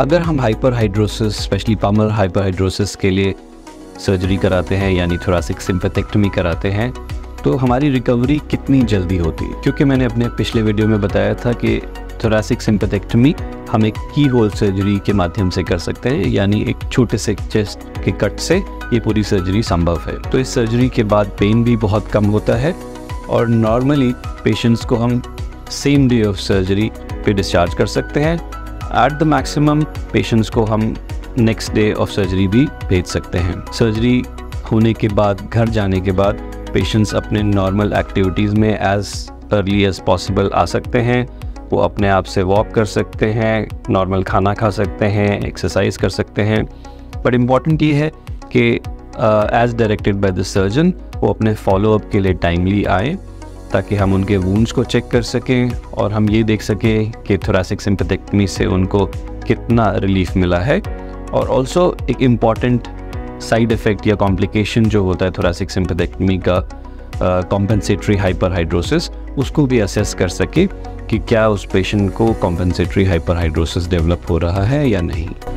अगर हम hyperhidrosis specially palmar hyperhidrosis के लिए सर्जरी कराते हैं यानी थोरासिक सिंपैथेक्टमी कराते हैं तो हमारी रिकवरी कितनी जल्दी होती है, क्योंकि मैंने अपने पिछले वीडियो में बताया था कि थोरासिक सिंपैथेक्टमी हम एक की होल सर्जरी के माध्यम से कर सकते हैं यानी एक छोटे से चेस्ट के कट से ये पूरी सर्जरी संभव है। तो इस सर्जरी के बाद पेन भी बहुत कम होता है और नॉर्मली पेशेंट्स को हम सेम डे ऑफ सर्जरी पे डिस्चार्ज कर सकते हैं। एट द मैक्सिमम पेशेंट्स को हम नेक्स्ट डे ऑफ सर्जरी भी भेज सकते हैं। सर्जरी होने के बाद घर जाने के बाद पेशेंट्स अपने नॉर्मल एक्टिविटीज़ में एज अर्ली एज पॉसिबल आ सकते हैं। वो अपने आप से वॉक कर सकते हैं, नॉर्मल खाना खा सकते हैं, एक्सरसाइज कर सकते हैं। बट इम्पॉर्टेंट ये है कि as directed by the surgeon वो अपने फॉलोअप के लिए टाइमली आए ताकि हम उनके वूंड्स को चेक कर सकें और हम ये देख सकें कि थोरासिक सिंपैथेक्टमी से उनको कितना रिलीफ मिला है। और ऑल्सो एक इम्पॉर्टेंट साइड इफ़ेक्ट या कॉम्प्लिकेशन जो होता है थोरासिक सिंपैथेक्टमी का कॉम्पेंसेटरी हाइपरहाइड्रोसिस, उसको भी असेस कर सके कि क्या उस पेशेंट को कॉम्पेंसेटरी हाइपरहाइड्रोसिस डेवलप हो रहा है या नहीं।